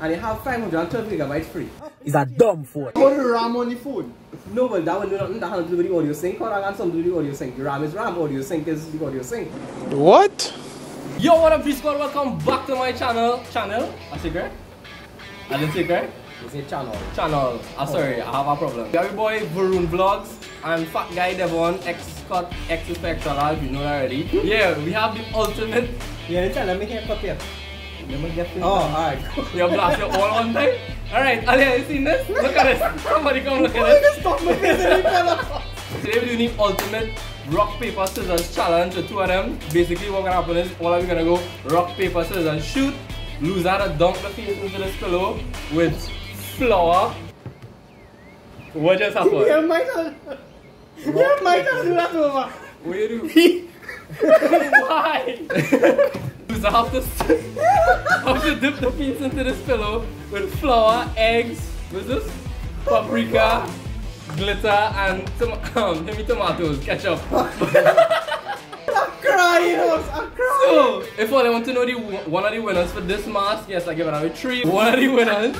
and they have 512 gigabytes free. It's a dumb phone. What is RAM on the phone? No, but that will do nothing. That has to do with the audio sync, or I got something to do with the audio sync. The RAM is RAM, audio sync is the audio sync. What? Yo, what up, Discord? Welcome back to my channel. Channel? A secret? I didn't say correct? You say channel. Channel. I'm sorry, I have a problem. We are your boy, Varun's Vlogs. I'm Fat Guy Devon X Scott X is for extra large, you know that already. Yeah, we have the ultimate. Yeah, let me get a copy. Oh, alright. You're blasting all on time? Alright, Ali, have you seen this? Look at this. Somebody come look at this. Stop my face and fella. Today we're doing the ultimate rock, paper, scissors challenge with two of them. Basically what's gonna happen is all of you gonna go rock, paper, scissors, shoot. Loser to dump the face into this pillow with flour. What just happened? Yeah, Michael! Yeah, Michael, do that over! What do you do? Why? Loser have to dip the face into this pillow with flour, eggs, what's this? Paprika, glitter, and tomatoes, ketchup. I'm crying. So, if all I want to know the one of the winners for this mask, yes, I give it away three. One of the winners.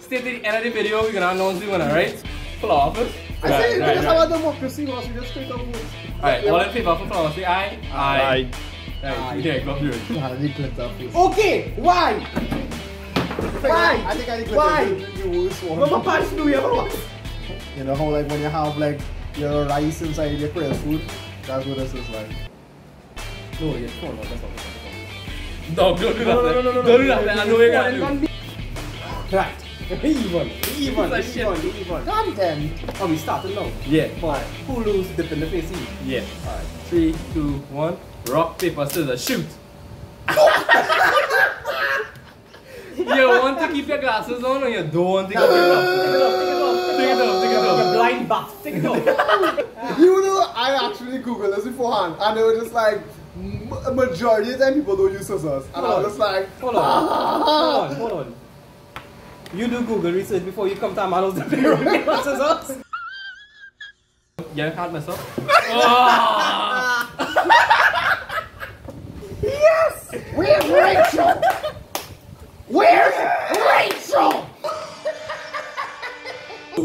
Stay to the end of the video, we're gonna announce the winner, right? Flower first. I say that's how democracy was, we just straight up vote. Alright, all in favor for flower, say aye. Aye. Aye. Yeah, go through it. Okay, why? Why? I think I declared why? The worst one. No, my pants do you ever watch? You know how like when you have like your rice inside your prayer food? That's what this is like. No, yeah, come on, that's not what I'm talking about. No, don't do that. I know you're gonna do. Right. Even. Content. Oh, we started now. Yeah. Alright. Who lose dip in the face? Yeah. Alright. 3, 2, 1. Rock, paper, scissors, shoot. You want to keep your glasses on or you don't want to keep your glasses on? Take it off. Blind bath. Take it off. You know, I actually googled this beforehand and they were just like, majority of the time people don't use scissors. And I was just like, hold on. You do Google research before you come to a man who's the rock, paper, scissors. Yeah, I can't mess up. Oh. Yes! Where's Rachel?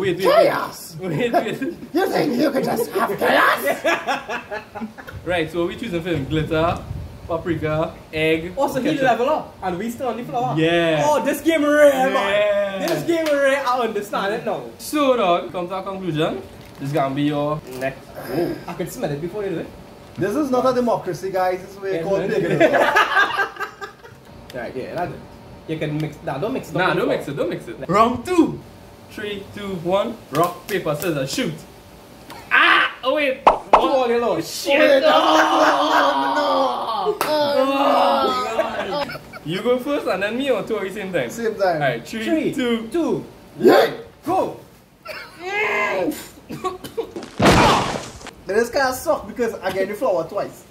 Wait. You think you could just have chaos? Right, so we choosing film glitter, paprika, egg. Oh, so he level up and we still on the floor. Yeah. Oh, this game rare, man. This game rare, I understand it now. So dog, come to our conclusion. This is gonna be your next. Oh. I could smell it before you do it. This is not a democracy, guys. This is what you call paganism. Right, yeah, that's it. You can mix. Nah, don't mix it. Don't mix it. Round 2. 3, 2, 1. Rock, paper, scissors, shoot. Ah! Oh wait! Oh shit! Oh, no! Oh, no. You go first and then me or two at the same time? Same time. Alright, 3, 2, 1. Yeah! Go! Yeah. This kind of sucks because I get the flower twice.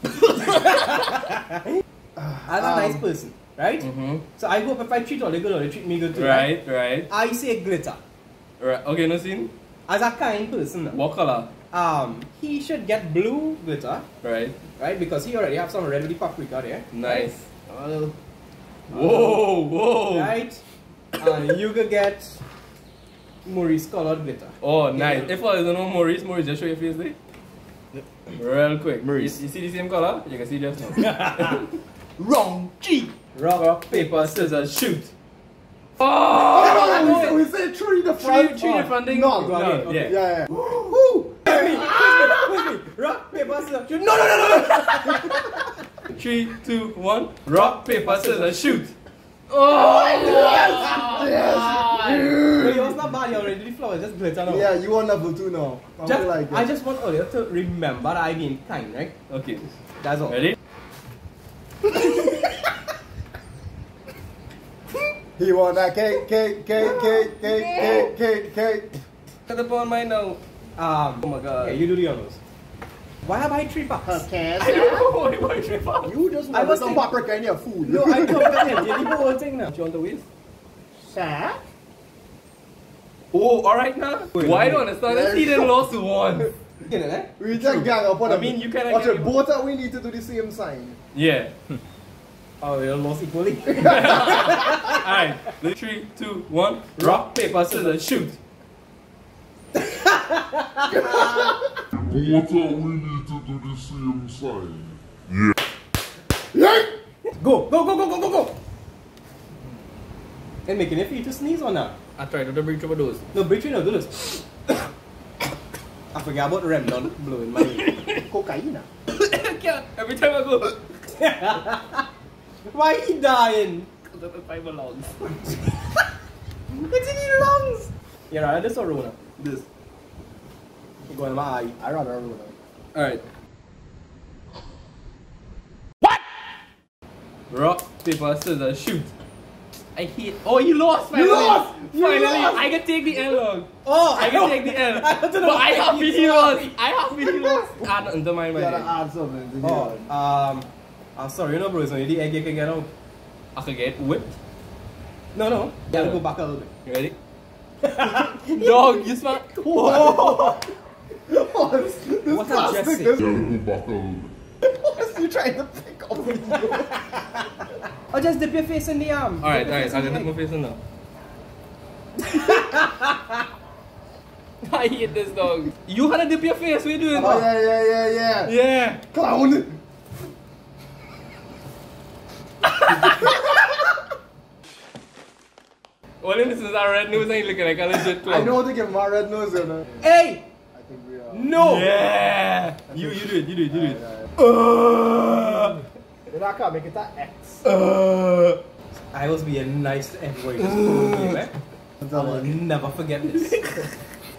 I'm a nice person. Right? Mm-hmm. So I hope if I treat all the good, all they treat me good too. Right? I say glitter. Right. Okay, no sin? As a kind person. What color? He should get blue glitter. Right? Because he already have some red with the paprika there. Nice. Right? Whoa. Right? And you could get Maurice colored glitter. Oh, nice. Yeah. If I don't know Maurice, just show your face there. Real quick. Maurice. You see the same color? You can see just now. Wrong. G. Rock, paper, scissors, shoot! Oh! We said three different things. No. Yeah. Woo! With me. Rock, paper, scissors, shoot! No! 3, 2, 1. Rock, paper, scissors, shoot! Oh! Yes! It was not bad. You already did the flower. Just glitter now. Yeah, you want level 2 now. I just want all you to remember that I mean time, right? Okay. That's all. Ready? He want that cake. Cut upon my nose. Oh my god. Yeah, you do the honors. Why have I 3 bucks? Okay. I don't know why you buy 3 bucks. You just want some paprika in your food. No, I don't get it. You need the whole thing now. Do you want the waist? Sir? Oh, alright now? Why don't I start? He didn't lost one. We just gang up on it. I mean, you can't get it. But we need to do the same sign. Yeah. Oh, they lost equally? Alright, 3, 2, 1. Rock, paper, scissors, shoot! What are we need to do the same side? Yeah. Yeah! Go, go, go, go, go, go, go! And making it for you to sneeze or not? I tried not to breathe through those. No, breathe through no, do this. I forgot about Remnon blowing my cocaine. Every time I go. Why are you dying? Because of the fiber lungs. It's in your lungs! You rather this or Rona? This. You're going to my eye. I rather Rona. Alright. What? Rock, paper, scissors, shoot. I hate. Oh, you lost, my You lost! Finally, I can take the L. Oh, I can take the L. But I have been he lost. I have been he lost. I don't undermine my name. Oh, I'm sorry, you know, bro. It's only the egg you can get out. I can get whipped. No, no. You gotta go back a little bit. You ready? Dog, you smart. Oh, this plastic. You gotta go back a little bit. What are you trying to pick up? Or just dip your face in the arm. Alright, alright, I'll dip my face in now. I hate this dog. You had to dip your face, what are you doing? Oh, yeah, yeah, yeah, yeah. Yeah. Clown. Only this is our red nose ain't looking like a legit clown. I know how to give my red nose, you know. Hey! I think we are. No! Yeah! You do it, you do it, you do it. Right. I can't make it that X. I was being nice to everybody. I will never forget this.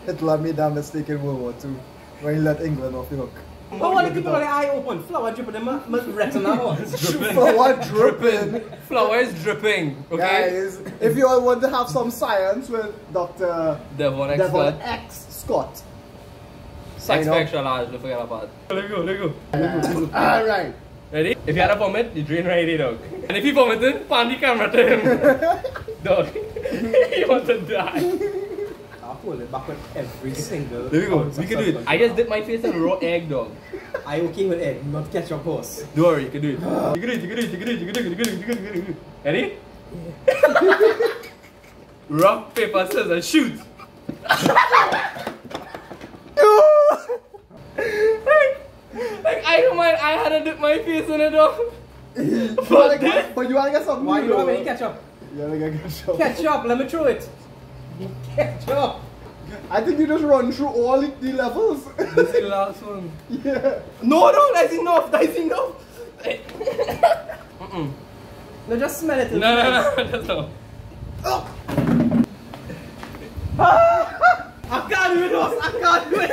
It led me down mistake in World War II when he let England off the hook. Oh, what people with their eye open? Flower dripping in my retina. Flower dripping. Flower is dripping. Okay? Guys, if you all want to have some science with Dr. Devon X Scott. Sex extra large, don't forget about it. Let go, let go. Alright. Ready? If you had a vomit, you drain right here, dog. And if you vomited, pan the camera to him. Dog, you want to die. I'll pull it back on every single. There we go, we can do it. I just dip my face in raw egg, dog. I okay with egg, not ketchup horse. Don't worry, you can do it. You can do it, you can do it, you can do it, you can do it, you can do it, you can do it. Ready? Yeah. Rock, paper, scissors, shoot! I don't mind, I had to dip my face in it off. But you wanna get some. Why you don't have any ketchup? You wanna get ketchup. Ketchup, let me throw it. Ketchup. I think you just run through all the levels. This is the last one. Yeah. No, no, that's enough, that's enough. Mm-mm. No, just smell it. No, no, no, no, that's not. Oh. I can't do it, I can't do it.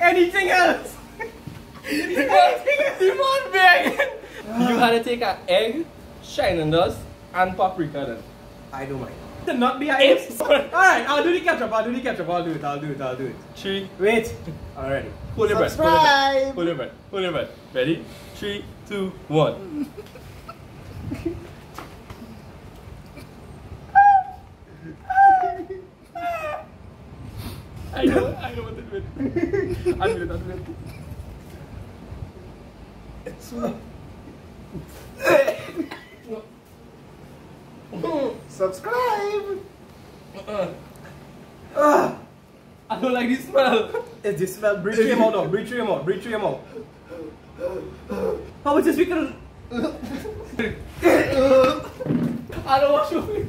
Anything else? Demon bag! You had to take an egg, shining dust, and paprika then. I don't mind. To not be an egg. Alright, I'll do the ketchup, I'll do the ketchup, I'll do it, I'll do it, I'll do it. 3. Wait. Alright. Hold your breath, hold your breath, hold your breath. Ready? 3, 2, 1. I know what to do it. I'll do it, I'll do it. Subscribe! I don't like this smell. It's this smell. Breathe through your mouth out. Breathe through your mouth. Breathe through your mouth. How much is we can. I don't wash your face.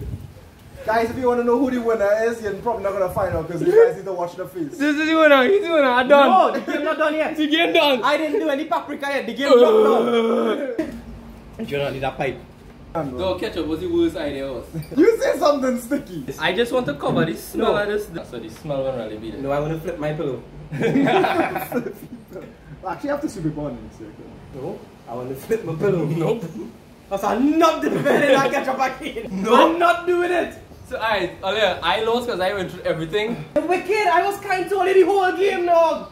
Guys, if you want to know who the winner is, you're probably not going to find out because you guys need to watch the face. This is the winner, he's the winner, I'm done. No, the game not done yet. The game done. I didn't do any paprika yet, the game not done. You don't need that pipe. No, ketchup was the worst idea was. You say something sticky. I just want to cover the smell of this. So the smell won't really be there. No, I want to flip my pillow. Actually, I have to sweep it on. No, I want to flip my pillow. Nope. Because I'm not defending that ketchup again. No, I'm not doing it. So alright, earlier I lost because I went through everything. Wicked, I was kind to only the whole game, dog.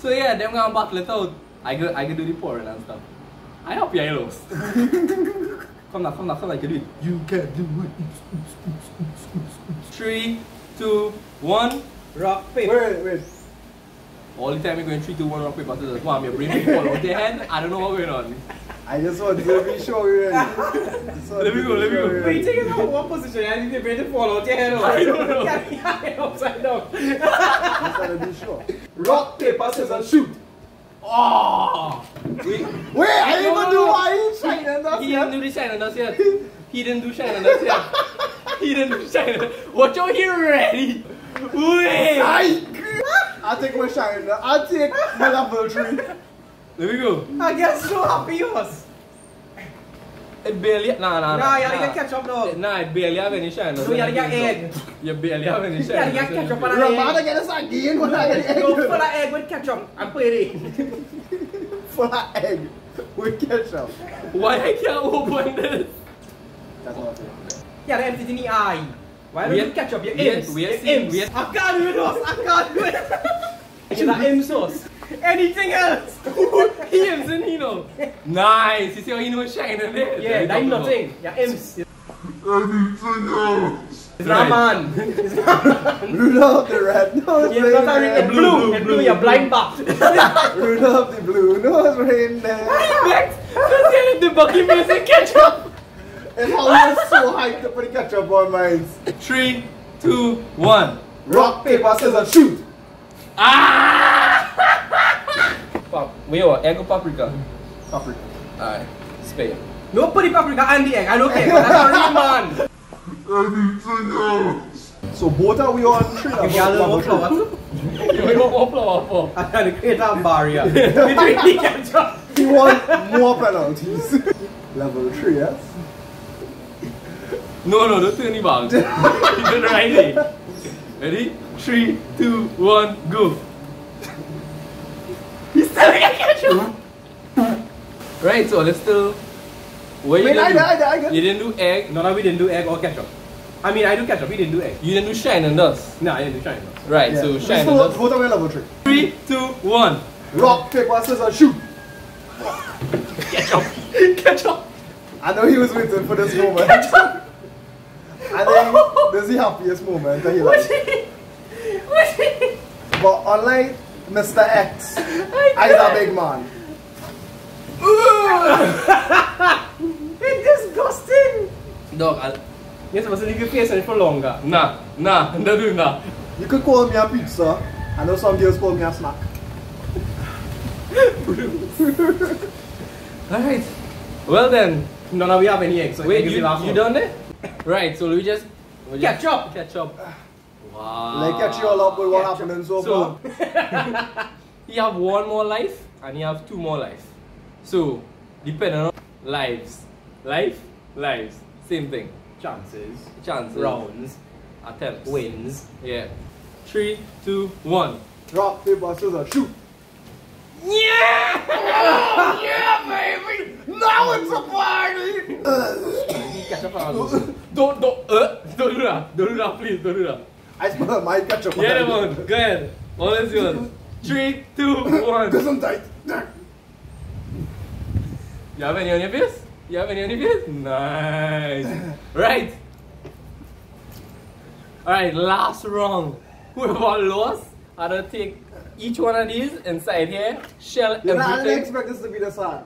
So yeah, them gonna battle it out. I can do the pouring and stuff. I hope you lost. Come now, I can do it. You can do it. 3, 2, 1, rock, paper. Wait. All the time you're going 3, 2, 1, rock, paper. Wow, my brain fall out the head. I don't know what's going on. I just want to be sure. Let me go. Wait, take it out one position. I need to better fall out your head. I don't know. Yeah, upside down. I just want to be sure. Rock, paper, scissors, shoot. Oh! Wait, I didn't even do China dance. He didn't do the China dance yet. Watch out here already. Wait. I take my China. I take my level 3. There we go. I get so happy, yours. It barely. Nah, you gotta get ketchup now. Nah, it barely have any shine. So you gotta get egg. You barely have any shine. You gotta get ketchup and an egg. You're about to get a sardine when I get egg. Go full of egg with ketchup and put it in. Full of egg with ketchup. Why I can't open this? That's all I feel. You gotta empty it in the eye. Why don't you ketchup? You're imps. I can't do this. It's an imp sauce. Anything else? He is in he know. Nice. You see how he knows China there? Yeah, that's nothing. Yeah, imps. Anything else? It's not man. It's not man. Rudolph the red. No, it's not blue. It's blue. You're blind back. Rudolph the blue. No, it's rain there. Just yell at the bucky music ketchup. And I was so hyped to put ketchup on mine. 3, 2, 1. Rock, paper, scissors, shoot. Ah! Wait, what? Egg or paprika? Paprika. Alright, spare. No, put the paprika and the egg. I don't care. That's a real man. Anything else? So, both are we on the trailer? You want more flour? You want more flour for? I had to create a barrier. Between the ketchup. He wants more penalties. Level 3, yes? No, don't do any bounds. He's on the right leg. Ready? 3, 2, 1, go. Right, so let's still. You didn't do egg. No, we didn't do egg or ketchup. I mean, I do ketchup. We didn't do egg. You didn't do shine and dust. No, I didn't do shine and dust. Right, yeah. So shine and dust. Both of them level 3. 3, 2, 1. Rock, paper, scissors, shoot. Ketchup. I know he was waiting for this moment. Ketchup. I think this is the happiest moment that he likes. But unlike Mr. X, I'm a big man. It's disgusting. Dog, you're supposed to leave your face in it for longer. Nah, I'm not doing that. You could call me a pizza. I know some girls call me a snack. Alright. Well then. No, we have any eggs. So wait, you done it? Right, so we just ketchup. Wow. Like catch you all up with what happened so far. You have one more life and you have two more lives. So, depending on lives. Lives. Same thing. Chances. Rounds. Attempts. Wins. Yeah. 3, 2, 1. Rock, paper, scissors, shoot. Yeah! Oh, yeah, baby! Now it's a party! Don't do that. Please, don't do that. I smell my ketchup. Yeah, Devon, go ahead. All is yours. 3, 2, 1. Gesundheit. You have any on your face? Nice. Right. Alright, last round. Whoever lost, I don't take each one of these inside here. Shell everything. I didn't expect this to be this hard.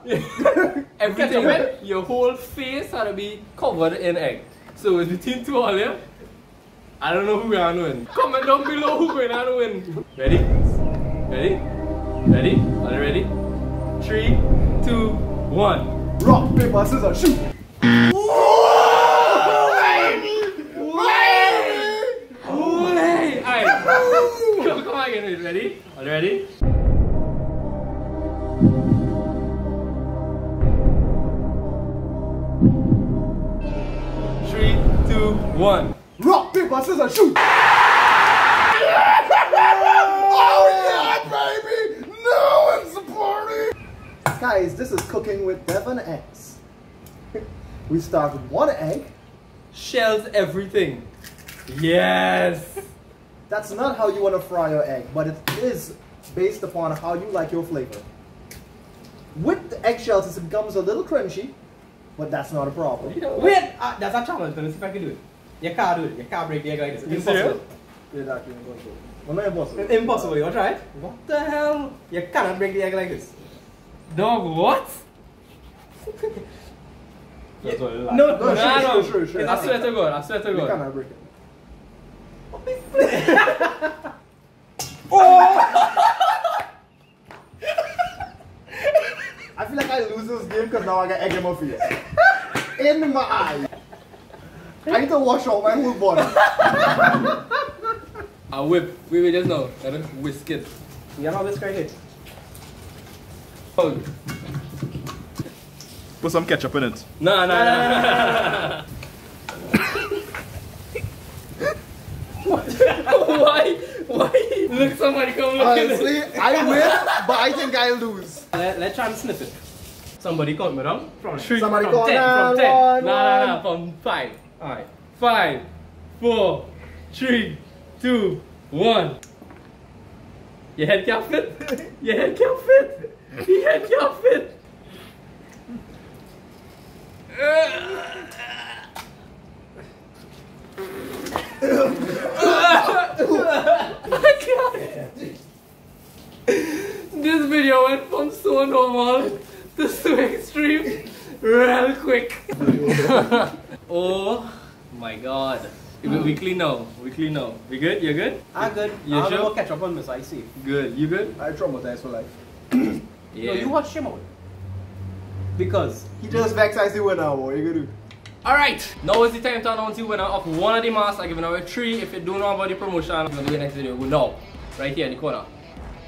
Everything, your whole face had to be covered in egg. So it's between two of them. I don't know who we're gonna win. Comment down below who we're gonna win. Ready? Are you ready? 3, 2, 1. Rock, paper, scissors, shoot! Wait! Alright. Come on again. Ready? Are you ready? One. Rock, paper, scissors, shoot! Oh yeah, baby! No, it's a party! Guys, this is cooking with Devon X. We start with one egg. Shells everything. Yes! That's not how you want to fry your egg, but it is based upon how you like your flavor. With the eggshells, it becomes a little crunchy, but that's not a problem. Yeah. Wait! That's a challenge, let me see if I can do it. You can't do it. You can't break the egg like this. It's impossible. It's impossible. You want to try it? What the hell? You cannot break the egg like this. Dog, what? That's what it is. No, sure. I swear to God. You can't break it. Oh! I feel like I lose this game because now I got eczema face. In my eye. I need to wash out my whole body. I whip. Wait, just now. I don't whisk it. You have a whisk right here. Oh. Put some ketchup in it. No. Why? Look, somebody come look at it. I win, but I think I lose. Let's try and snip it. Somebody count me down. From 3, somebody from count 10, from 10. Nah, from 5. Alright. 5, 4, 3, 2, 1. Your head can't fit. Your head can't fit. This video went from so normal to so extreme real quick. Oh my god. We clean now. We good? You good? I'm good. You sure? I'll catch up on this. I see. Good. You good? I traumatized for life. Yeah. No, you watch him out. Because he just vexed as the winner. What are you gonna do? Alright, now is the time to announce the winner of one of the masks. I give it away 3. If you don't know about the promotion, I'm gonna do the next video. Go now, right here in the corner.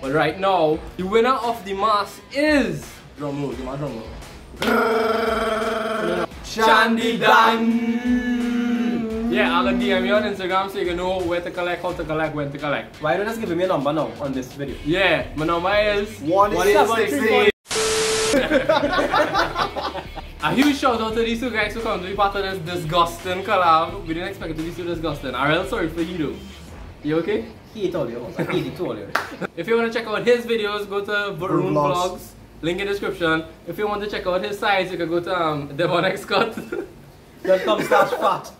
But right now, the winner of the mask is drum roll. Chandi Dan. Yeah, I'll DM you on Instagram so you can know where to collect, how to collect, when to collect. Why don't you just give me a number now on this video? Yeah, my number is 1868. A huge shout out to these two guys who come to be part of this disgusting collab. We didn't expect it to be so disgusting. I'm real sorry for Hiro. You okay? He ate all the ones. I ate it all. If you want to check out his videos, go to Varun's Vlogs. Link in the description. If you want to check out his size, you can go to Devon X Scott. .com/fat.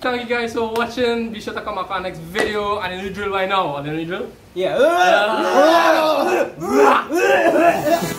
Thank you guys for watching. Be sure to come back for our next video. And a new drill right now. Are there any drill? Yeah.